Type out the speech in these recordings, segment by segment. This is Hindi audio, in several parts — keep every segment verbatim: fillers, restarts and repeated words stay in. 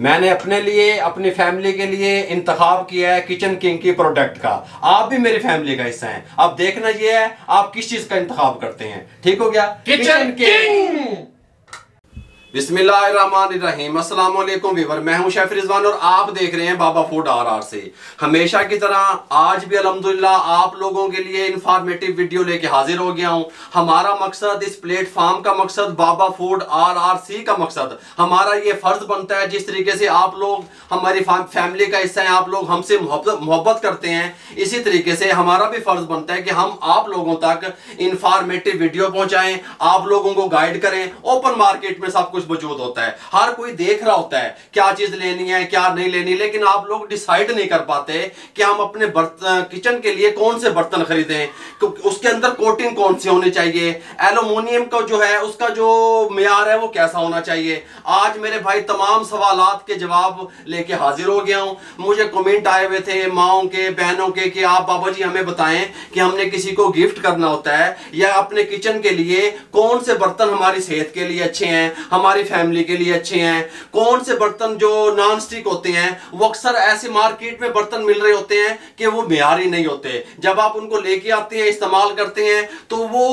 मैंने अपने लिए, अपनी फैमिली के लिए इंतखाब किया है किचन किंग की प्रोडक्ट का। आप भी मेरी फैमिली का हिस्सा हैं। अब देखना यह है आप किस चीज का इंतखाब करते हैं। ठीक हो गया किचन किंग। बिस्मिल्लाहिर्रहमानिर्रहीम। अस्सलाम वालेकुम व्यूअर, मैं हूं शेफ रिजवान और आप देख रहे हैं बाबा फूड आरआरसी। हमेशा की तरह आज भी अल्हम्दुलिल्लाह आप लोगों के लिए इंफॉर्मेटिव वीडियो लेके हाजिर हो गया हूं। हमारा मकसद, इस प्लेटफॉर्म का मकसद, बाबा फूड आरआरसी का मकसद, हमारा ये फर्ज बनता है जिस तरीके से आप लोग हमारी फैमिली का हिस्सा है, आप लोग हमसे मोहब्बत करते हैं, इसी तरीके से हमारा भी फर्ज बनता है कि हम आप लोगों तक इंफॉर्मेटिव वीडियो पहुंचाएं, आप लोगों को गाइड करें। ओपन मार्केट में सब कुछ मौजूद होता है, हर कोई देख रहा होता है क्या चीज लेनी है क्या नहीं लेनी, लेकिन आप लोग डिसाइड नहीं कर पाते कि हम अपने बर्तन, किचन के लिए कौन से बर्तन खरीदें, उसके अंदर कोटिंग कौन सी होनी चाहिए, एल्युमिनियम का जो है उसका जो मियार है वो कैसा होना चाहिए। आज मेरे भाई तमाम सवालात के जवाब लेके हाजिर हो गया हूं। मुझे कमेंट आए हुए थे माओं के, बहनों के कि आप बाबा जी हमें बताएं कि हमने किसी को गिफ्ट करना होता है या अपने किचन के लिए कौन से बर्तन हमारी सेहत के लिए अच्छे हैं, हमारी फैमिली के लिए अच्छे हैं, कौन से बर्तन जो नॉन स्टिक होते हैं। वो अक्सर ऐसे मार्केट में बर्तन मिल रहे होते हैं कि वो मियारी नहीं होते। जब आप उनको लेके आते हैं, इस्तेमाल करते हैं तो वो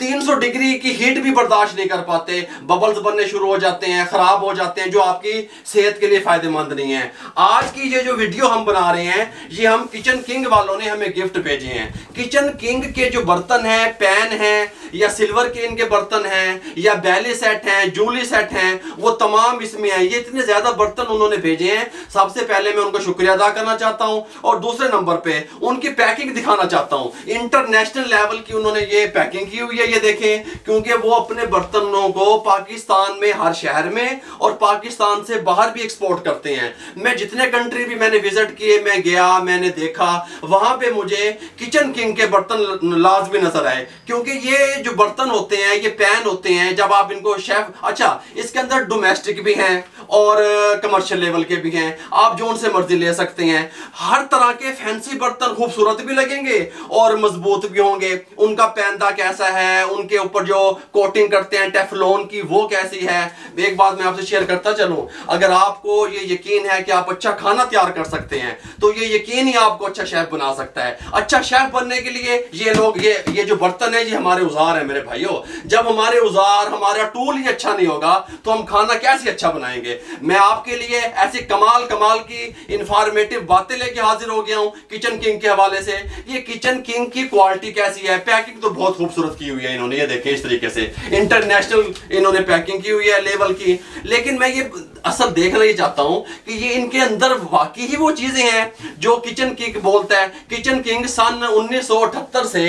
तीन सौ डिग्री की हीट भी बर्दाश्त नहीं कर पाते, बबल्स बनने शुरू हो जाते हैं, खराब हो जाते हैं, जो आपकी सेहत के लिए फायदेमंद नहीं है। आज की ये जो वीडियो हम बना रहे हैं ये हम किचन किंग वालों ने हमें गिफ्ट भेजे हैं। किचन किंग के जो बर्तन है, पैन है या सिल्वर के इनके बर्तन है या बैले सेट है, जूली सेट हैं, वो तमाम इसमें हैं। ये इतने ज्यादा बर्तन उन्होंने भेजे हैं, सबसे पहले मैं उनका शुक्रिया अदा करना चाहता हूं और दूसरे नंबर पे उनकी पैकिंग दिखाना चाहता हूं। इंटरनेशनल लेवल की उन्होंने ये पैकिंग की हुई है, ये देखें, क्योंकि वो अपने बर्तनों को पाकिस्तान में हर शहर में और पाकिस्तान से बाहर भी एक्सपोर्ट करते हैं। मैं जितने कंट्री भी मैंने विजिट किए, मैं गया, मैंने देखा, वहां पर मुझे किचन किंग के बर्तन लाजमी नजर आए, क्योंकि ये जो बर्तन होते हैं, ये पैन होते हैं, जब आप इनको शेफ, अच्छा इसके अंदर डोमेस्टिक भी हैं और कमर्शियल लेवल के भी हैं, आप जोन से मर्जी ले सकते हैं। हर तरह के फैंसी बर्तन खूबसूरत भी लगेंगे और मजबूत भी होंगे। उनका पैंदा कैसा है, उनके ऊपर जो कोटिंग करते हैं टेफलॉन की वो कैसी है। एक बात मैं आपसे शेयर करता चलूं, अगर आपको ये यकीन है कि आप अच्छा खाना तैयार कर सकते हैं तो ये यकीन ही आपको अच्छा शेफ बना सकता है। अच्छा शेफ बनने के लिए ये लोग, ये ये जो बर्तन है ये हमारे औजार है मेरे भाइयों। जब हमारे औजार, हमारा टूल ही अच्छा नहीं होगा तो हम खाना कैसे अच्छा बनाएंगे। मैं आपके लिए ऐसी कमाल कमाल की इंफॉर्मेटिव बातें लेके हाजिर हो गया हूं किचन किंग के हवाले से। ये किचन किंग की क्वालिटी कैसी है, पैकिंग तो बहुत खूबसूरत की हुई है इन्होंने, ये देखें इस तरीके से इंटरनेशनल इन्होंने पैकिंग की हुई है लेवल की। लेकिन मैं ये असल देखना ही चाहता हूं कि ये इनके अंदर वाकई ही वो चीजें हैं जो किचन किंग बोलता है। किचन किंग सन उन्नीस सौ अठहत्तर से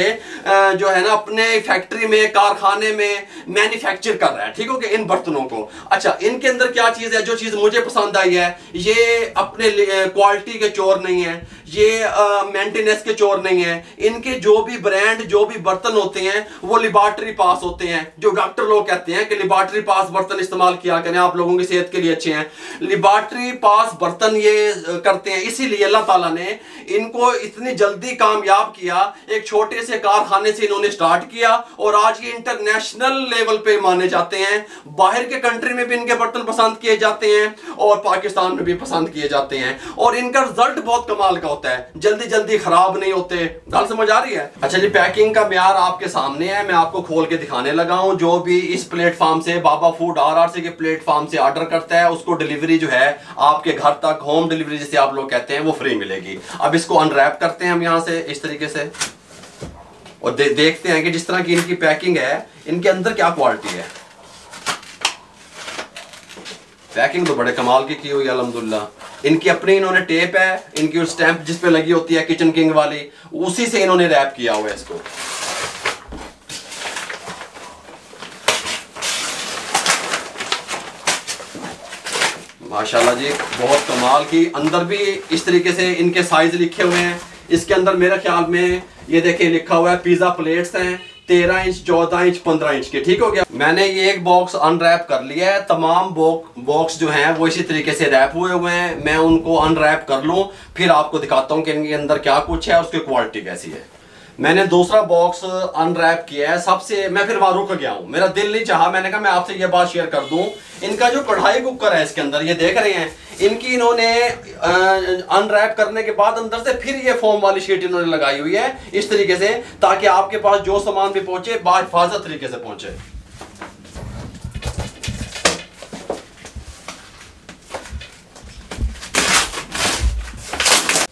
जो है ना अपने फैक्ट्री में, कारखाने में मैन्युफैक्चर कर रहा है, ठीक हो गया, इन बर्तनों को। अच्छा इनके अंदर क्या चीज है, जो चीज मुझे पसंद आई है, ये अपने क्वालिटी के चोर नहीं है, ये मेंटेनेंस के चोर नहीं है। इनके जो भी ब्रांड, जो भी बर्तन होते हैं वो लेबोरेटरी पास होते हैं, जो डॉक्टर लोग कहते हैं कि लेबोरेटरी पास बर्तन इस्तेमाल किया करें, आप लोगों की सेहत के लिए अच्छे हैं। लेबोरेटरी पास बर्तन ये करते हैं, इसीलिए अल्लाह ताला ने इनको इतनी जल्दी कामयाब किया। एक छोटे से कारखाने से इन्होंने स्टार्ट किया और आज ये इंटरनेशनल लेवल पे माने जाते हैं। बाहर के कंट्री में भी इनके बर्तन पसंद किए जाते हैं और पाकिस्तान में भी पसंद किए जाते हैं और इनका रिजल्ट बहुत कमाल का होता है, जल्दी जल्दी खराब नहीं होते। गल समझ आ रही है। अच्छा जी, पैकिंग का म्यार आपके सामने है, मैं आपको खोल के दिखाने लगा हूं। जो भी इस प्लेटफॉर्म से, बाबा फूड आरआरसी के प्लेटफॉर्म से ऑर्डर करता है उसको डिलीवरी जो है आपके घर तक, होम डिलीवरी जिसे आप लोग कहते हैं, वो फ्री मिलेगी। अब इसको अनरैप करते हैं हम यहाँ से इस तरीके से और दे, देखते हैं कि जिस तरह की इनकी पैकिंग है इनके अंदर क्या क्वालिटी है। पैकिंग तो बड़े कमाल की की हुई है अल्हम्दुलिल्लाह। इनकी अपनी इन्होंने टेप है, इनकी स्टैंप जिस पे लगी होती है किचन किंग वाली, उसी से इन्होंने रैप किया हुआ है इसको। माशाल्लाह जी, बहुत कमाल की। अंदर भी इस तरीके से इनके साइज लिखे हुए हैं। इसके अंदर मेरे ख्याल में ये देखें लिखा हुआ है पिज्जा प्लेट्स हैं तेरह इंच, चौदह इंच, पंद्रह इंच के। ठीक हो गया, मैंने ये एक बॉक्स अनरैप कर लिया है। तमाम बॉक्स जो हैं वो इसी तरीके से रैप हुए हुए हैं। मैं उनको अनरैप कर लूँ फिर आपको दिखाता हूँ कि इनके अंदर क्या कुछ है, उसकी क्वालिटी कैसी है। मैंने दूसरा बॉक्स अनरैप किया है, सबसे मैं फिर वारूक गया हूँ, मेरा दिल नहीं चाहा, मैंने कहा मैं आपसे ये बात शेयर कर दूँ। इनका जो कढ़ाई कुकर है इसके अंदर ये देख रहे हैं, इनकी इन्होंने अनरैप करने के बाद अंदर से फिर ये फोम वाली शीट इन्होंने लगाई हुई है इस तरीके से, ताकि आपके पास जो सामान भी पहुँचे बाहिफाजत तरीके से पहुँचे।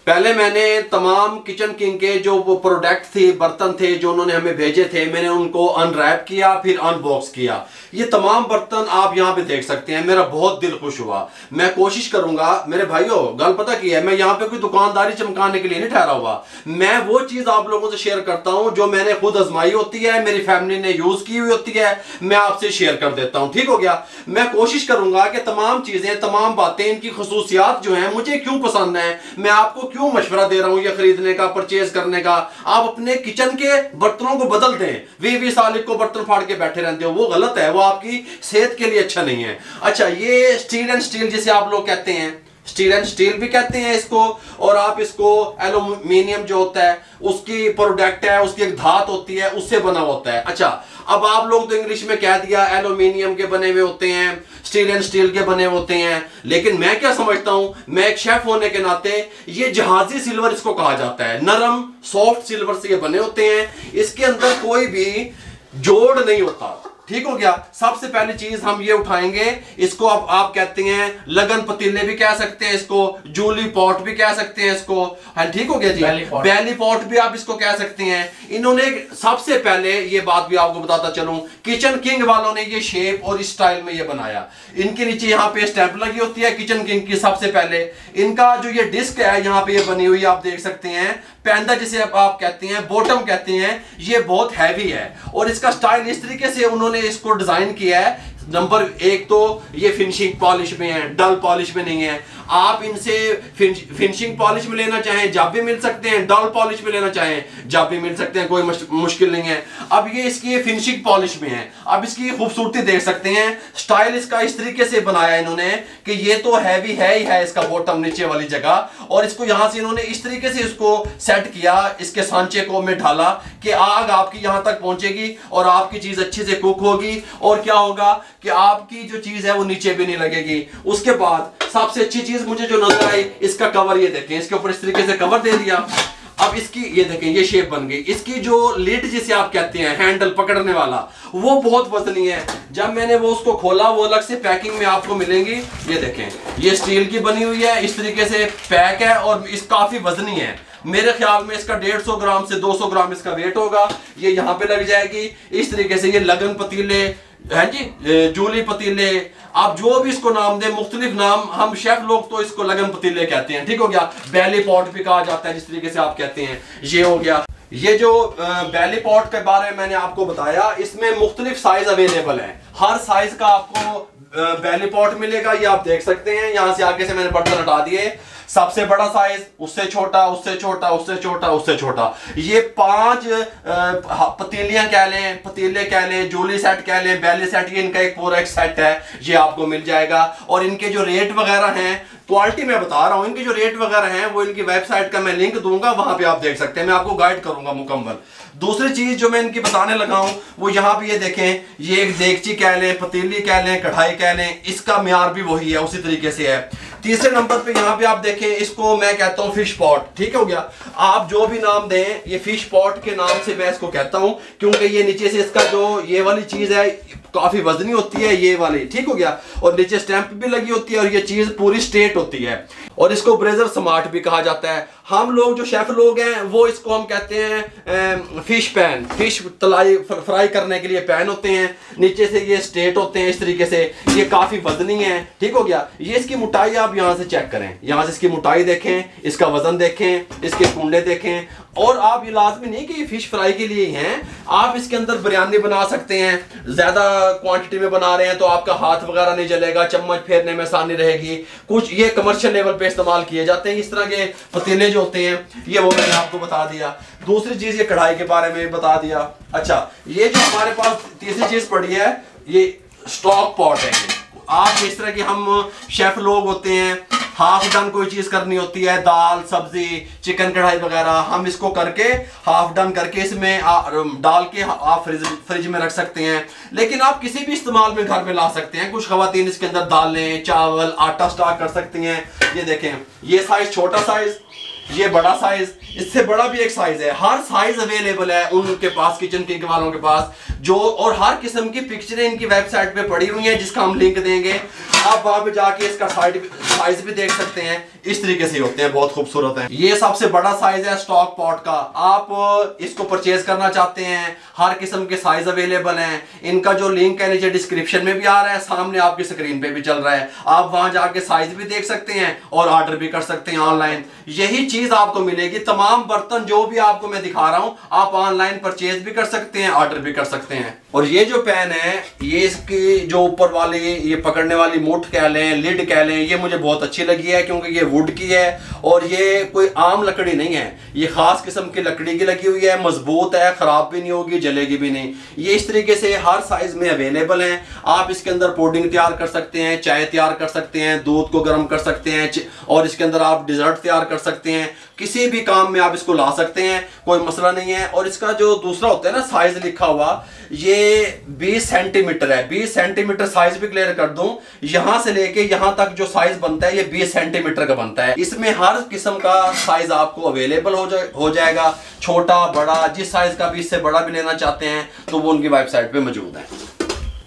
पहले मैंने तमाम किचन किंग के जो वो प्रोडक्ट थे, बर्तन थे जो उन्होंने हमें भेजे थे, मैंने उनको अनरैप किया फिर अनबॉक्स किया। ये तमाम बर्तन आप यहाँ पे देख सकते हैं, मेरा बहुत दिल खुश हुआ। मैं कोशिश करूँगा मेरे भाइयों, गल पता की है, मैं यहाँ पे कोई दुकानदारी चमकाने के लिए नहीं ठहरा हुआ, मैं वो चीज़ आप लोगों से शेयर करता हूँ जो मैंने खुद आजमाई होती है, मेरी फैमिली ने यूज़ की हुई होती है, मैं आपसे शेयर कर देता हूँ। ठीक हो गया, मैं कोशिश करूँगा कि तमाम चीज़ें, तमाम बातें, इनकी खसूसियात जो हैं मुझे क्यों पसंद हैं, मैं आपको क्यों मशवरा दे रहा हूं ये खरीदने का, परचेज करने का। आप अपने किचन के बर्तनों को बदल दें, बीस साल को बर्तन फाड़ के बैठे रहते हो, वो गलत है, वो आपकी सेहत के लिए अच्छा नहीं है। अच्छा, ये स्टील एंड स्टील जिसे आप लोग कहते हैं, स्टील एंड स्टील भी कहते हैं इसको, और आप इसको एल्यूमिनियम जो होता है उसकी प्रोडक्ट है, उसकी एक धात होती है उससे बना होता है। अच्छा, अब आप लोग तो इंग्लिश में कह दिया एल्यूमिनियम के बने हुए होते हैं, स्टील एंड स्टील के बने होते हैं, लेकिन मैं क्या समझता हूं, मैं एक शेफ होने के नाते, ये जहाजी सिल्वर इसको कहा जाता है, नरम सॉफ्ट सिल्वर से ये बने होते हैं, इसके अंदर कोई भी जोड़ नहीं होता। ठीक हो गया, सबसे पहली चीज हम ये उठाएंगे, इसको आप, आप कहते हैं लगन पतीले भी कह सकते हैं इसको, जूली पॉट भी कह सकते हैं इसको, हाँ ठीक हो गया जी, बैली पॉट भी आप इसको कह सकते हैं। इन्होंने सबसे पहले ये बात भी आपको बताता चलूं, किचन किंग वालों ने ये शेप और स्टाइल में ये बनाया, इनके नीचे यहाँ पे स्टैंप लगी होती है किचन किंग की। सबसे पहले इनका जो ये डिस्क है यहाँ पे ये बनी हुई आप देख सकते हैं, पैंदा जिसे आप कहते हैं, बॉटम कहते हैं, ये बहुत हैवी है और इसका स्टाइल इस तरीके से उन्होंने इसको डिजाइन किया है। नंबर एक तो ये फिनिशिंग पॉलिश में है, डल पॉलिश में नहीं है। आप इनसे फिनिशिंग पॉलिश में लेना चाहें जब भी मिल सकते हैं, डल पॉलिश में लेना चाहें जब भी मिल सकते हैं, कोई मुश्किल नहीं है। अब ये इसकी फिनिशिंग पॉलिश में है, अब इसकी खूबसूरती देख सकते हैं, स्टाइल इसका इस तरीके से बनाया इन्होंने कि ये तो हैवी है ही है इसका बॉटम नीचे वाली जगह, और इसको यहाँ से इन्होंने इस तरीके से इसको सेट किया, इसके सांचे को में ढाला कि आग आपकी यहाँ तक पहुँचेगी और आपकी चीज़ अच्छे से कुक होगी, और क्या होगा कि आपकी जो चीज है वो नीचे भी नहीं लगेगी। उसके बाद सबसे अच्छी चीज मुझे जो नजर आई, इसका कवर ये देखें, इसके ऊपर इस तरीके से कवर दे दिया। अब इसकी ये देखें ये शेप बन गई, इसकी जो लीड जिसे आप कहते हैं, हैंडल पकड़ने वाला, वो बहुत वजनी है। जब मैंने वो उसको खोला, वो अलग से पैकिंग में आपको मिलेंगी, ये देखें ये स्टील की बनी हुई है, इस तरीके से पैक है और इस काफी वजनी है। मेरे ख्याल में इसका डेढ़ सौ ग्राम से दो सौ ग्राम इसका वेट होगा। ये यहाँ पे लग जाएगी इस तरीके से, ये लगन पतीले है जी, जूली पतीले, आप जो भी इसको नाम दें, मुख्तलिफ नाम, हम शेफ लोग तो इसको लगन पतीले कहते हैं। ठीक हो गया, बैली पॉट भी कहा जाता है जिस तरीके से आप कहते हैं, ये हो गया। ये जो बैली पॉट के बारे में मैंने आपको बताया, इसमें मुख्तलिफ साइज अवेलेबल है, हर साइज का आपको बैली पॉट मिलेगा। ये आप देख सकते हैं, यहाँ से आगे से मैंने बर्तन हटा दिए, सबसे बड़ा साइज, उससे छोटा, उससे छोटा, उससे छोटा, उससे छोटा, ये पांच पतीलियां कह लें, पतीले कह लें, जूली सेट कह लें, बैली सेट, ये इनका एक पूरा एक सेट है, ये आपको मिल जाएगा। और इनके जो रेट वगैरह हैं, क्वालिटी मैं बता रहा हूँ, इनके जो रेट वगैरह हैं वो इनकी वेबसाइट का मैं लिंक दूंगा, वहाँ पे आप देख सकते हैं, मैं आपको गाइड करूंगा मुकम्मल। दूसरी चीज जो मैं इनकी बताने लगा हूँ वो यहाँ पे ये देखें, ये एक देगची कह लें, पतीली कह लें, कढ़ाई कह लें, इसका म्यार भी वही है, उसी तरीके से है। तीसरे नंबर पे यहाँ पे आप देखें, इसको मैं कहता हूँ फिश पॉट। ठीक हो गया, आप जो भी नाम दें, ये फिश पॉट के नाम से मैं इसको कहता हूँ, क्योंकि ये नीचे से इसका जो ये वाली चीज़ है काफ़ी वजनी होती है, ये वाली। ठीक हो गया, और नीचे स्टैंप भी लगी होती है और ये चीज़ पूरी स्ट्रेट होती है, और इसको ब्रेजर स्मार्ट भी कहा जाता है। हम लोग जो शेफ लोग हैं वो इसको हम कहते हैं फिश पैन, फिश तलाई फ्राई करने के लिए पैन होते हैं, नीचे से ये स्ट्रेट होते हैं इस तरीके से, ये काफ़ी वजनी है। ठीक हो गया, ये इसकी मोटाई आप यहाँ से चेक करें, यहाँ से इसकी मोटाई देखें, इसका वजन देखें, इसके कुंडे देखें, और आप ये लाजमी नहीं कि ये फिश फ्राई के लिए ही हैं, आप इसके अंदर बिरयानी बना सकते हैं, ज़्यादा क्वांटिटी में बना रहे हैं तो आपका हाथ वगैरह नहीं जलेगा, चम्मच फेरने में आसानी रहेगी। कुछ ये कमर्शियल लेवल पे इस्तेमाल किए जाते हैं इस तरह के पतीले जो होते हैं, ये वो मैंने आपको बता दिया। दूसरी चीज़ ये कढ़ाई के बारे में बता दिया। अच्छा, ये जो हमारे पास तीसरी चीज़ पड़ी है, ये स्टॉक पॉट है। आप इस तरह के हम शेफ लोग होते हैं हाफ डन कोई चीज करनी होती है, दाल सब्जी चिकन कढ़ाई वगैरह, हम इसको करके हाफ डन करके इसमें डाल के आप फ्रिज फ्रिज में रख सकते हैं। लेकिन आप किसी भी इस्तेमाल में घर में ला सकते हैं। कुछ खवातीन इसके अंदर दालें चावल आटा स्टॉक कर सकती हैं। ये देखें, ये साइज छोटा साइज, ये बड़ा साइज, इससे बड़ा भी एक साइज है। हर साइज अवेलेबल है उनके पास, किचन किंग वालों के पास, जो और हर किस्म की पिक्चरें इनकी वेबसाइट पे पड़ी हुई हैं, जिसका हम लिंक देंगे। आप वहां पे जाके इसका साइज भी देख सकते हैं। इस तरीके से होते हैं, बहुत खूबसूरत है। ये सबसे बड़ा साइज है स्टॉक पॉट का। आप इसको परचेज करना चाहते हैं, हर किस्म के साइज अवेलेबल हैं। इनका जो लिंक है नीचे डिस्क्रिप्शन में भी आ रहा है, सामने आपकी स्क्रीन पे भी चल रहा है। आप वहां जाके साइज भी देख सकते हैं और ऑर्डर भी कर सकते हैं ऑनलाइन। यही चीज आपको मिलेगी, तमाम बर्तन जो भी आपको मैं दिखा रहा हूँ आप ऑनलाइन परचेज भी कर सकते हैं, ऑर्डर भी कर सकते हैं। और ये जो पैन है, ये इसकी जो ऊपर वाली ये पकड़ने वाली मुठ कह लें, लिड कह लें, ये मुझे बहुत अच्छी लगी है क्योंकि ये वुड की है और ये कोई आम लकड़ी नहीं है, ये खास किस्म की लकड़ी की लगी हुई है। मजबूत है, खराब भी नहीं होगी, जलेगी भी नहीं। ये इस तरीके से हर साइज में अवेलेबल है। आप इसके अंदर पुडिंग तैयार कर सकते हैं, चाय तैयार कर सकते हैं, दूध को गर्म कर सकते हैं, और इसके अंदर आप डिजर्ट तैयार कर सकते हैं। किसी भी काम में आप इसको ला सकते हैं, कोई मसला नहीं है। और इसका जो दूसरा होता है ना साइज लिखा हुआ, ये बीस सेंटीमीटर है। बीस सेंटीमीटर साइज भी क्लियर कर दूं, यहां से लेके यहां तक जो साइज बनता है ये बीस सेंटीमीटर का बनता है। इसमें हर किस्म का साइज आपको अवेलेबल हो, जा, हो जाएगा। छोटा बड़ा, जिस साइज का भी, इससे बड़ा भी लेना चाहते हैं तो वो उनकी वेबसाइट पे मौजूद है।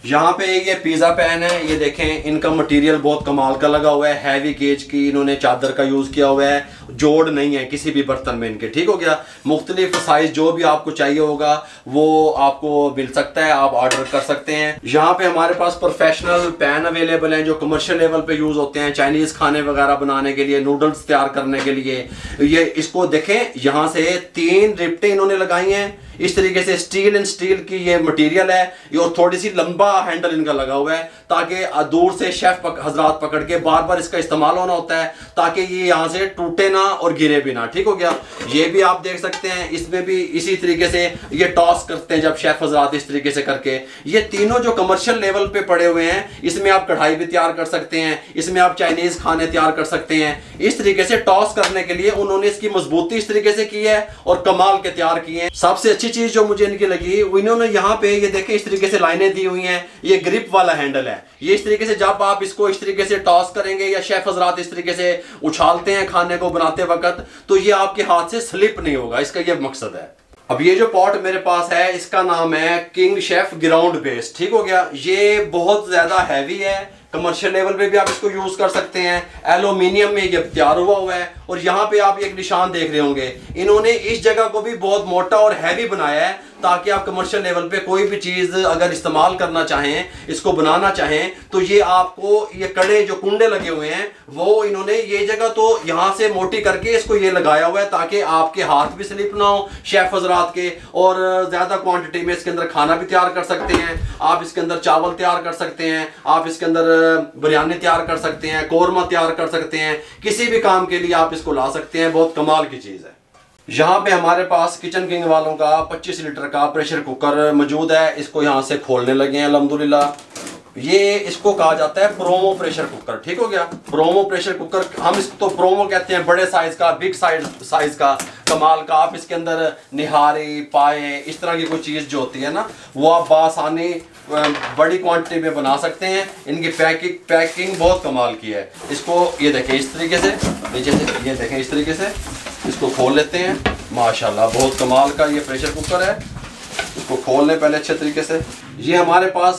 यहाँ पे ये पिज़्ज़ा पैन है, ये देखें, इनका मटेरियल बहुत कमाल का लगा हुआ है। हैवी गेज की इन्होंने चादर का यूज़ किया हुआ है, जोड़ नहीं है किसी भी बर्तन में इनके। ठीक हो गया, मुख्तलिफ साइज जो भी आपको चाहिए होगा वो आपको मिल सकता है, आप ऑर्डर कर सकते हैं। यहाँ पे हमारे पास प्रोफेशनल पैन अवेलेबल हैं जो कमर्शियल लेवल पर यूज़ होते हैं, चाइनीज़ खाने वगैरह बनाने के लिए, नूडल्स तैयार करने के लिए। ये इसको देखें, यहाँ से तीन रिप्टें इन्होंने लगाई हैं इस तरीके से। स्टील एंड स्टील की ये मटेरियल है, और थोड़ी सी लंबा हैंडल इनका लगा हुआ है ताकि दूर से शेफ पक, हजरात पकड़ के बार बार इसका इस्तेमाल होना होता है ताकि ये यहाँ से टूटे ना और गिरे भी ना। ठीक हो गया, ये भी आप देख सकते हैं। इसमें भी इसी तरीके से ये टॉस करते हैं जब शेफ हजरात, इस तरीके से करके। ये तीनों जो कमर्शियल लेवल पे पड़े हुए हैं, इसमें आप कढ़ाई भी तैयार कर सकते हैं, इसमें आप चाइनीज़ खाने तैयार कर सकते हैं। इस तरीके से टॉस करने के लिए उन्होंने इसकी मजबूती इस तरीके से की है और कमाल के तैयार किए हैं। सबसे अच्छी चीज जो मुझे इनकी लगी, इन्होंने यहाँ पे ये देखें इस तरीके से लाइनें दी हुई हैं। ये ग्रिप वाला हैंडल है, ये इस तरीके से जब आप इसको इस तरीके से टॉस करेंगे या शेफ हजरात इस तरीके से उछालते हैं खाने को बनाते वक्त, तो ये आपके हाथ से स्लिप नहीं होगा, इसका ये मकसद है। अब ये जो पॉट मेरे पास है, इसका नाम है किंग शेफ ग्राउंड बेस। ठीक हो गया, ये बहुत ज्यादा हैवी है, कमर्शियल लेवल पे भी आप इसको यूज़ कर सकते हैं। एलुमिनियम में ये तैयार हुआ हुआ है। और यहाँ पे आप एक निशान देख रहे होंगे, इन्होंने इस जगह को भी बहुत मोटा और हैवी बनाया है ताकि आप कमर्शियल लेवल पे कोई भी चीज़ अगर इस्तेमाल करना चाहें, इसको बनाना चाहें, तो ये आपको ये कड़े जो कुंडे लगे हुए हैं वो इन्होंने ये जगह तो यहाँ से मोटी करके इसको ये लगाया हुआ है ताकि आपके हाथ भी स्लिप ना हो शेफ हजरात के। और ज़्यादा क्वांटिटी में इसके अंदर खाना भी तैयार कर सकते हैं आप, इसके अंदर चावल तैयार कर सकते हैं आप, इसके अंदर बिरयानी तैयार कर सकते हैं, कौरमा तैयार कर सकते हैं। किसी भी काम के लिए आप इसको ला सकते हैं, बहुत कमाल की चीज़ है। यहाँ पे हमारे पास किचन किंग वालों का पच्चीस लीटर का प्रेशर कुकर मौजूद है। इसको यहाँ से खोलने लगे हैं अल्हम्दुलिल्लाह। ये इसको कहा जाता है प्रोमो प्रेशर कुकर। ठीक हो गया, प्रोमो प्रेशर कुकर, हम इसको तो प्रोमो कहते हैं, बड़े साइज का, बिग साइज साइज का, कमाल का। आप इसके अंदर निहारी पाए इस तरह की कोई चीज़ जो होती है ना, वो आप आसानी बड़ी क्वांटिटी में बना सकते हैं। इनकी पैकिंग पैकिंग बहुत कमाल की है। इसको ये देखें इस तरीके से, नीचे से ये देखें इस तरीके से इसको खोल लेते हैं। माशाल्लाह, बहुत कमाल का ये प्रेशर कुकर है। इसको खोल लें पहले अच्छे तरीके से। ये हमारे पास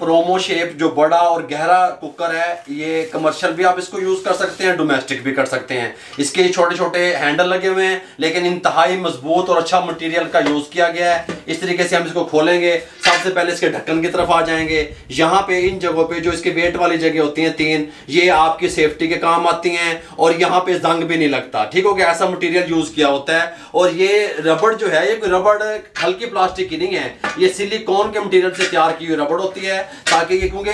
प्रोमो शेप जो बड़ा और गहरा कुकर है, ये कमर्शियल भी आप इसको यूज़ कर सकते हैं, डोमेस्टिक भी कर सकते हैं। इसके छोटे छोटे हैंडल लगे हुए हैं लेकिन इंतहाई मजबूत और अच्छा मटेरियल का यूज़ किया गया है। इस तरीके से हम इसको खोलेंगे। सबसे पहले इसके ढक्कन की तरफ आ जाएंगे। यहाँ पे इन जगहों पे जो इसके वेट वाली जगह होती हैं तीन, ये आपकी सेफ्टी के काम आती हैं और यहाँ पे जंग भी नहीं लगता। ठीक हो गया, ऐसा मटेरियल यूज़ किया होता है। और ये रबड़ जो है, ये रबड़ हल्की प्लास्टिक की नहीं है, ये सिलिकॉन के मटेरियल से तैयार की हुई रबड़ होती है ताकि ये, क्योंकि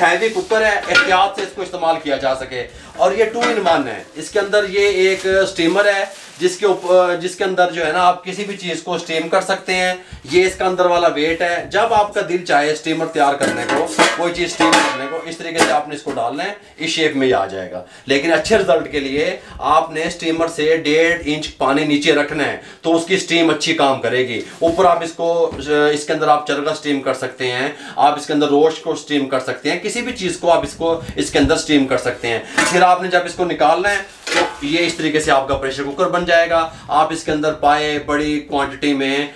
हैवी कुकर है, एहतियात से इसको इस्तेमाल किया जा सके। और ये टू इन वन है। इसके अंदर ये एक स्टीमर है जिसके ऊपर जिसके अंदर जो है ना आप किसी भी चीज़ को स्टीम कर सकते हैं। ये इसका अंदर वाला वेट है, जब आपका दिल चाहे स्टीमर तैयार करने को, कोई चीज़ स्टीम करने को, इस तरीके से आपने इसको डालना है, इस शेप में ही आ जाएगा। लेकिन अच्छे रिजल्ट के लिए आपने स्टीमर से डेढ़ इंच पानी नीचे रखना है तो उसकी स्टीम अच्छी काम करेगी। ऊपर आप इसको, इसके अंदर आप चरगा स्टीम कर सकते हैं, आप इसके अंदर रोस्ट को स्टीम कर सकते हैं, किसी भी चीज़ को आप इसको इसके अंदर स्टीम कर सकते हैं। फिर आपने जब इसको निकालना है तो ये इस तरीके से आपका प्रेशर कुकर बन जाएगा। आप इसके अंदर पाए बड़ी क्वांटिटी में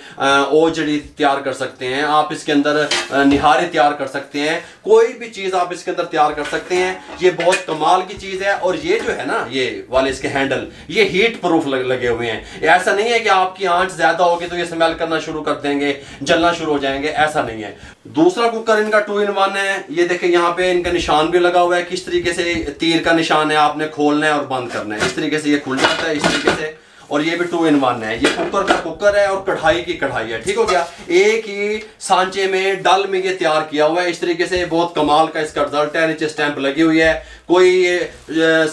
ओजड़ी तैयार कर सकते हैं, आप इसके अंदर निहारी तैयार कर सकते हैं, कोई भी चीज़ आप इसके अंदर तैयार कर सकते हैं। ये बहुत कमाल की चीज़ है। और ये जो है ना ये वाले इसके हैंडल ये हीट प्रूफ लग, लगे हुए हैं। ऐसा नहीं है कि आपकी आंच ज़्यादा होगी तो ये स्मेल करना शुरू कर देंगे, जलना शुरू हो जाएंगे, ऐसा नहीं है। दूसरा कुकर इनका टू इन वन है। ये देखें यहाँ पे इनका निशान भी लगा हुआ है, किस तरीके से तीर का निशान है, आपने खोलना है और बंद करना है। इस तरीके से ये खुल जाता है, इस तरीके से। और ये भी टू इन वन है। ये कुकर का कुकर है और कढ़ाई की कढ़ाई है। ठीक हो गया, एक ही सांचे में डल में ये तैयार किया हुआ है। इस तरीके से बहुत कमाल का इसका रिजल्ट है। नीचे स्टैंप लगी हुई है, कोई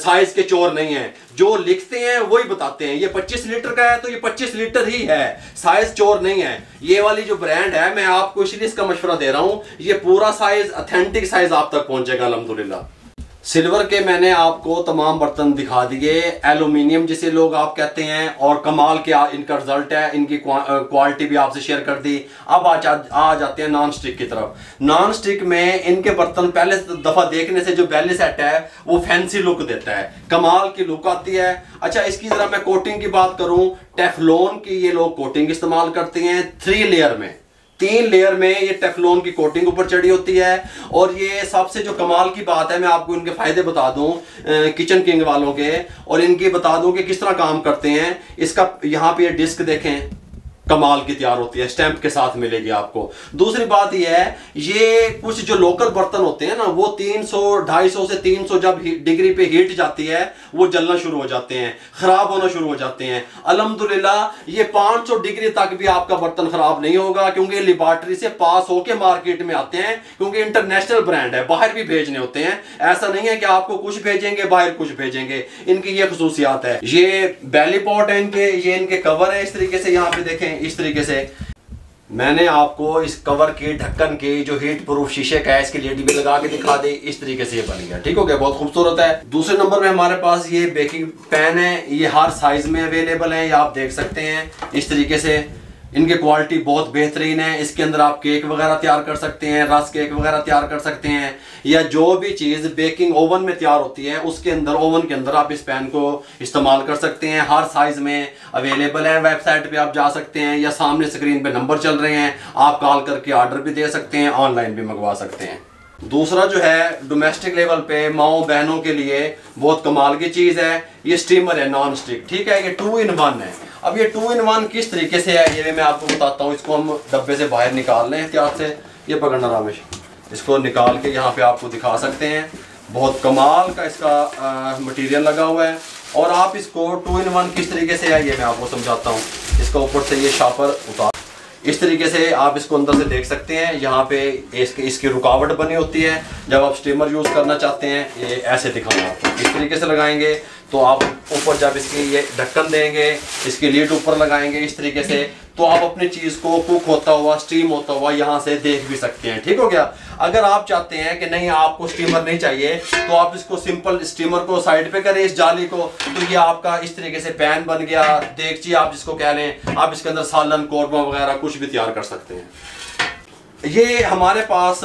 साइज के चोर नहीं है, जो लिखते हैं वही बताते हैं। ये पच्चीस लीटर का है तो ये पच्चीस लीटर ही है, साइज चोर नहीं है। ये वाली जो ब्रांड है मैं आपको इसलिए इसका मशवरा दे रहा हूँ, ये पूरा साइज अथेंटिक साइज आप तक पहुँचेगा अलहमदुलिल्लाह। सिल्वर के मैंने आपको तमाम बर्तन दिखा दिए, एलुमिनियम जिसे लोग आप कहते हैं, और कमाल के इनका रिजल्ट है। इनकी क्वालिटी भी आपसे शेयर कर दी। अब आ, जा, आ जाते हैं नॉन स्टिक की तरफ। नॉन स्टिक में इनके बर्तन पहले दफ़ा देखने से जो बैली सेट है वो फैंसी लुक देता है, कमाल की लुक आती है। अच्छा, इसकी ज़रा मैं कोटिंग की बात करूँ, टेफ्लॉन की ये लोग कोटिंग इस्तेमाल करते हैं। थ्री लेयर में, तीन लेयर में ये टेफ्लॉन की कोटिंग ऊपर चढ़ी होती है। और ये सबसे जो कमाल की बात है, मैं आपको इनके फ़ायदे बता दूं किचन किंग वालों के, और इनके बता दूं कि किस तरह काम करते हैं। इसका यहाँ पे ये डिस्क देखें, कमाल की तैयार होती है, स्टैंप के साथ मिलेगी आपको। दूसरी बात यह है, ये कुछ जो लोकल बर्तन होते हैं ना वो तीन सौ ढाई सौ से तीन सौ जब डिग्री पे हीट जाती है वो जलना शुरू हो जाते हैं, ख़राब होना शुरू हो जाते हैं। अल्हम्दुलिल्लाह ये पाँच सौ डिग्री तक भी आपका बर्तन ख़राब नहीं होगा, क्योंकि लेबॉर्टरी से पास होकर मार्केट में आते हैं, क्योंकि इंटरनेशनल ब्रांड है, बाहर भी भेजने होते हैं। ऐसा नहीं है कि आपको कुछ भेजेंगे बाहर कुछ भेजेंगे। इनकी ये खसूसियात है। ये बैली पॉट है इनके, ये इनके कवर है। इस तरीके से यहाँ पे देखें, इस तरीके से मैंने आपको इस कवर के ढक्कन के जो हीट प्रूफ शीशे का है इसकी लेडी भी लगा के दिखा दी। इस तरीके से ये बन गया, ठीक हो गया, बहुत खूबसूरत है। दूसरे नंबर में हमारे पास ये बेकिंग पैन है। ये हर साइज में अवेलेबल है, ये आप देख सकते हैं। इस तरीके से इनकी क्वालिटी बहुत बेहतरीन है। इसके अंदर आप केक वगैरह तैयार कर सकते हैं, रस केक वगैरह तैयार कर सकते हैं, या जो भी चीज़ बेकिंग ओवन में तैयार होती है उसके अंदर, ओवन के अंदर आप इस पैन को इस्तेमाल कर सकते हैं। हर साइज़ में अवेलेबल है। वेबसाइट पे आप जा सकते हैं, या सामने स्क्रीन पे नंबर चल रहे हैं, आप कॉल करके ऑर्डर भी दे सकते हैं, ऑनलाइन भी मंगवा सकते हैं। दूसरा जो है डोमेस्टिक लेवल पे माओ बहनों के लिए बहुत कमाल की चीज़ है, ये स्टीमर है नॉन स्टिक। ठीक है, ये टू इन वन है। अब ये टू इन वन किस तरीके से है ये मैं आपको बताता हूँ। इसको हम डब्बे से बाहर निकाल लें एहतियात से, ये पकड़ना रामेश, इसको निकाल के यहाँ पे आपको दिखा सकते हैं। बहुत कमाल का इसका मटेरियल लगा हुआ है। और आप इसको टू इन वन किस तरीके से है ये मैं आपको समझाता हूँ। इसका ऊपर से ये शापर उतार, इस तरीके से आप इसको अंदर से देख सकते हैं। यहाँ पे इसके इसकी रुकावट बनी होती है। जब आप स्टीमर यूज़ करना चाहते हैं, ये ऐसे दिखाऊंगा आपको, इस तरीके से लगाएंगे तो आप ऊपर जब इसकी ये ढक्कन देंगे, इसकी लीड ऊपर लगाएंगे इस तरीके से, तो आप अपनी चीज़ को कुक होता हुआ, स्टीम होता हुआ यहाँ से देख भी सकते हैं। ठीक हो गया। अगर आप चाहते हैं कि नहीं आपको स्टीमर नहीं चाहिए तो आप इसको सिंपल स्टीमर को साइड पे करें, इस जाली को, तो ये आपका इस तरीके से पैन बन गया, देगची आप जिसको कह लें। आप इसके अंदर सालन, कौरमा वगैरह कुछ भी तैयार कर सकते हैं। ये हमारे पास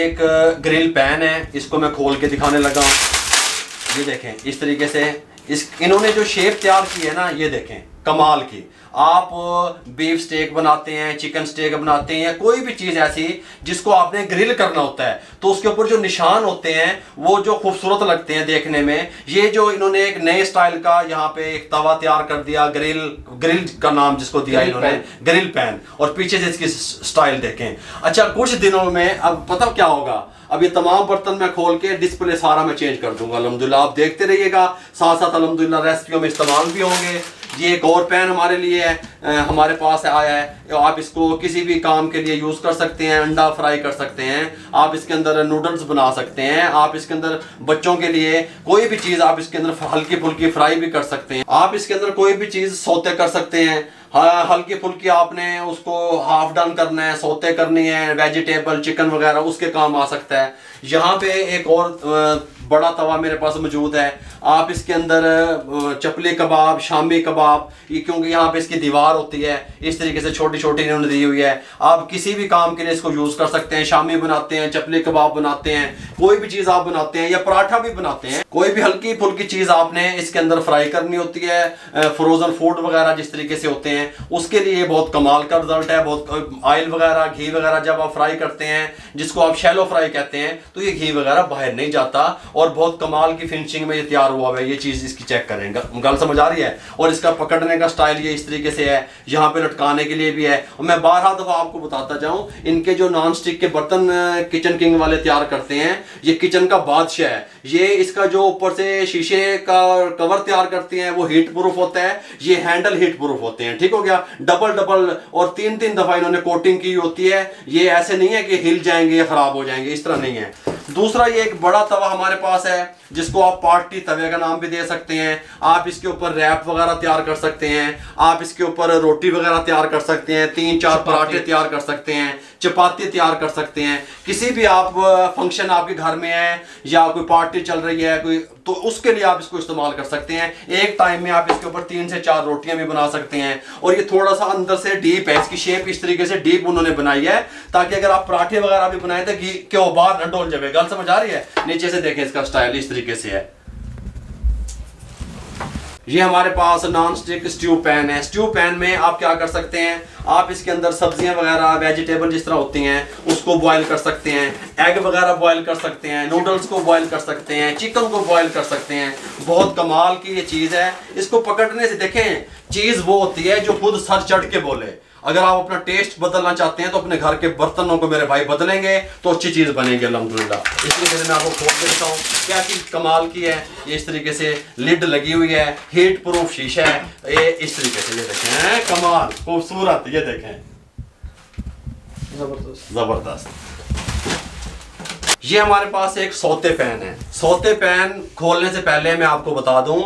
एक ग्रिल पैन है, इसको मैं खोल के दिखाने लगा हूँ। ये देखें इस तरीके से इस इन्होंने जो शेप तैयार की है ना, ये देखें कमाल की। आप बीफ स्टेक बनाते हैं, चिकन स्टेक बनाते हैं, या कोई भी चीज़ ऐसी जिसको आपने ग्रिल करना होता है तो उसके ऊपर जो निशान होते हैं वो जो खूबसूरत लगते हैं देखने में, ये जो इन्होंने एक नए स्टाइल का यहाँ पे एक तवा तैयार कर दिया, ग्रिल ग्रिल का नाम जिसको दिया इन्होंने, ग्रिल पैन। और पीछे से इसकी स्टाइल देखें। अच्छा, कुछ दिनों में अब पता क्या होगा, अब ये तमाम बर्तन मैं खोल के डिस्प्ले सारा मैं चेंज कर दूंगा अलहमदुलिल्लाह। आप देखते रहिएगा, साथ साथ अलहमदुलिल्लाह रेसिपियों में इस्तेमाल भी होंगे। ये एक और पैन हमारे लिए है, हमारे पास आया है। आप इसको किसी भी काम के लिए यूज़ कर सकते हैं, अंडा फ्राई कर सकते हैं, आप इसके अंदर नूडल्स बना सकते हैं, आप इसके अंदर बच्चों के लिए कोई भी चीज़ आप इसके अंदर हल्की फुल्की फ्राई भी कर सकते हैं, आप इसके अंदर कोई भी चीज़ सौते कर सकते हैं। हल्की फुल्की आपने उसको हाफ डन करना है, सौते करनी है, वेजिटेबल चिकन वगैरह उसके काम आ सकता है। यहाँ पे एक और बड़ा तवा मेरे पास मौजूद है, आप इसके अंदर चपली कबाब, शामी कबाब, क्योंकि यहाँ पे इसकी दीवार होती है इस तरीके से छोटी छोटी इन्होंने दी हुई है, आप किसी भी काम के लिए इसको यूज़ कर सकते हैं। शामी बनाते हैं, चपली कबाब बनाते हैं, कोई भी चीज़ आप बनाते हैं या पराठा भी बनाते हैं, कोई भी हल्की फुल्की चीज़ आपने इसके अंदर फ्राई करनी होती है। फ्रोज़न फूड वगैरह जिस तरीके से होते हैं उसके लिए बहुत कमाल का रिजल्ट है। बहुत ऑयल वगैरह, घी वगैरह जब आप फ्राई करते हैं, जिसको आप शैलो फ्राई कहते हैं, तो ये घी वगैरह बाहर नहीं जाता और बहुत कमाल की फिनिशिंग में ये तैयार हुआ है। ये चीज़ इसकी चेक करें, गल समझ आ रही है। और इसका पकड़ने का स्टाइल ये इस तरीके से है, यहाँ पे लटकाने के लिए भी है। और मैं बारह दफ़ा आपको बताता जाऊँ, इनके जो नॉन स्टिक के बर्तन किचन किंग वाले तैयार करते हैं, ये किचन का बादशाह है। ये इसका जो ऊपर से शीशे का कवर तैयार करते हैं वो हीट प्रूफ होता है, ये हैंडल हीट प्रूफ होते हैं। हो गया, डबल डबल और तीन तीन दफा इन्होंने कोटिंग की होती है। ये ऐसे नहीं है कि हिल जाएंगे या खराब हो जाएंगे, इस तरह नहीं है। दूसरा, ये एक बड़ा तवा हमारे पास है जिसको आप पार्टी तवे का नाम भी दे सकते हैं। आप इसके ऊपर रैप वगैरह तैयार कर सकते हैं, आप इसके ऊपर रोटी वगैरह तैयार कर सकते हैं, तीन चार पराठे तैयार कर सकते हैं, चपाती तैयार कर सकते हैं। किसी भी आप फंक्शन आपके घर में है या कोई पार्टी चल रही है कोई, तो उसके लिए आप इसको इस्तेमाल कर सकते हैं। एक टाइम में आप इसके ऊपर तीन से चार रोटियां भी बना सकते हैं। और ये थोड़ा सा अंदर से डीप है, इसकी शेप इस तरीके से डीप उन्होंने बनाई है ताकि अगर आप पराठे वगैरह भी बनाए तो घी के बाहर न डोल जाएगा। समझ आ रही है? नीचे से देखें, इसका स्टाइल इस तरीके से है। ये हमारे पास नॉन स्टिक स्ट्यू पैन है। स्ट्यू पैन में आप क्या कर सकते हैं, आप इसके अंदर सब्जियां वगैरह, वेजिटेबल जिस तरह होती हैं उसको बॉईल कर सकते हैं, एग वगैरह बॉईल कर सकते हैं, नूडल्स को बॉईल कर सकते हैं, चिकन को बॉईल कर सकते हैं। बहुत कमाल की ये चीज़ है। इसको पकड़ने से देखें, चीज़ वो होती है जो खुद सर चढ़ के बोले। अगर आप अपना टेस्ट बदलना चाहते हैं तो अपने घर के बर्तनों को मेरे भाई बदलेंगे तो अच्छी चीज़ बनेगी अल्हम्दुलिल्लाह। इसलिए मैं आपको खोल देता हूँ, क्या चीज़ कमाल की है। ये इस तरीके से लिड लगी हुई है, हीट प्रूफ शीशा है, ये इस तरीके से, ये देखें कमाल, खूबसूरत, ये देखें जबरदस्त जबरदस्त। ये हमारे पास एक सौते पैन है। सौते पैन खोलने से पहले मैं आपको बता दूं,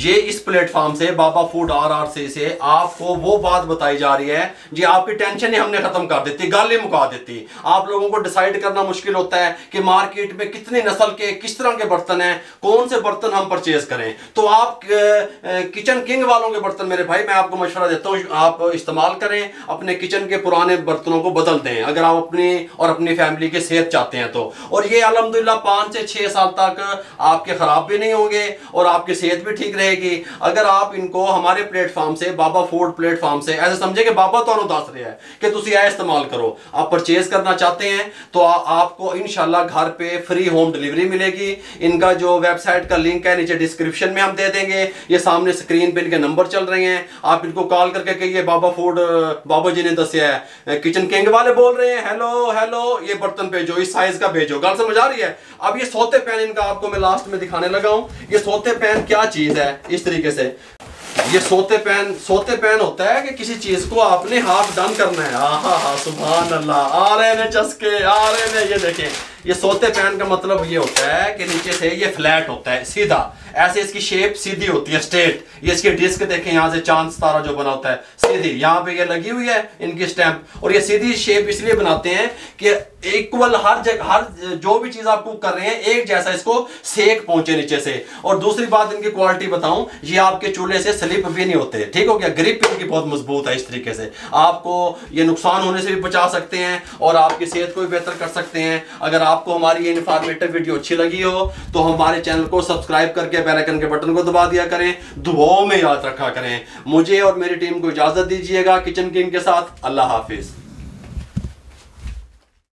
ये इस प्लेटफॉर्म से बाबा फूड आरआरसी से आपको वो बात बताई जा रही है जी, आपकी टेंशन ही हमने खत्म कर देती, गाली मुका देती। आप लोगों को डिसाइड करना मुश्किल होता है कि मार्केट में कितनी नस्ल के, किस तरह के बर्तन हैं, कौन से बर्तन हम परचेज करें। तो आप किचन किंग वालों के बर्तन मेरे भाई, मैं आपको मशवरा देता हूँ, आप इस्तेमाल करें, अपने किचन के पुराने बर्तनों को बदल दें अगर आप अपनी और अपनी फैमिली की सेहत चाहते हैं तो। और ये अलहमदुलिल्लाह पाँच से छः साल तक आपके खराब भी नहीं होंगे और आपकी सेहत भी ठीक रहेगी। अगर आप इनको हमारे प्लेटफॉर्म से, बाबा फूड प्लेटफॉर्म से, ऐसे समझे कि बाबा तो दस रहे हैं कि तुम यह इस्तेमाल करो, आप परचेज करना चाहते हैं तो आ, आपको इंशाल्लाह घर पे फ्री होम डिलीवरी मिलेगी। इनका जो वेबसाइट का लिंक है नीचे डिस्क्रिप्शन में हम दे देंगे, ये सामने स्क्रीन पे इनके नंबर चल रहे हैं, आप इनको कॉल करके कहिए बाबा फूड बाबा जी ने दस है, किचन किंग वाले बोल रहे हैं, हेलो हेलो, ये बर्तन भेजो, इस साइज का भेजो। गल समझ आ रही है? अब ये सौते पैन इनका आपको मैं लास्ट में दिखाने लगा हूं। ये सोते पैन क्या चीज है, इस तरीके से ये सोते पैन सोते पैन होता है कि किसी चीज को आपने हाफ डन करना है। आहा हा, सुभान अल्लाह, आ रहे ने चस्के, आ रहे ने। ये देखें, ये सोते पैन का मतलब ये होता है कि नीचे से ये फ्लैट होता है, सीधा, ऐसे इसकी शेप सीधी होती है, स्ट्रेट। ये इसकी डिस्क देखें, यहाँ से चांद सितारा जो बना होता है सीधी, यहाँ पे ये लगी हुई है इनकी स्टैंप। और ये सीधी शेप इसलिए बनाते हैं कि इक्वल हर जगह, हर जो भी चीज़ आप कुक कर रहे हैं एक जैसा इसको सेक पहुंचे नीचे से। और दूसरी बात इनकी क्वालिटी बताऊं, ये आपके चूल्हे से स्लिप भी नहीं होते, ठीक हो गया। ग्रिप इनकी बहुत मजबूत है, इस तरीके से आपको ये नुकसान होने से भी बचा सकते हैं और आपकी सेहत को भी बेहतर कर सकते हैं। अगर आपको हमारी ये इन्फॉर्मेटिव वीडियो अच्छी लगी हो तो हमारे चैनल को सब्सक्राइब करके बेल आइकन के बटन को दबा दिया करें, दुआओं में याद रखा करें। मुझे और मेरी टीम को इजाजत दीजिएगा, किचन किंग के साथ, अल्लाह हाफिज।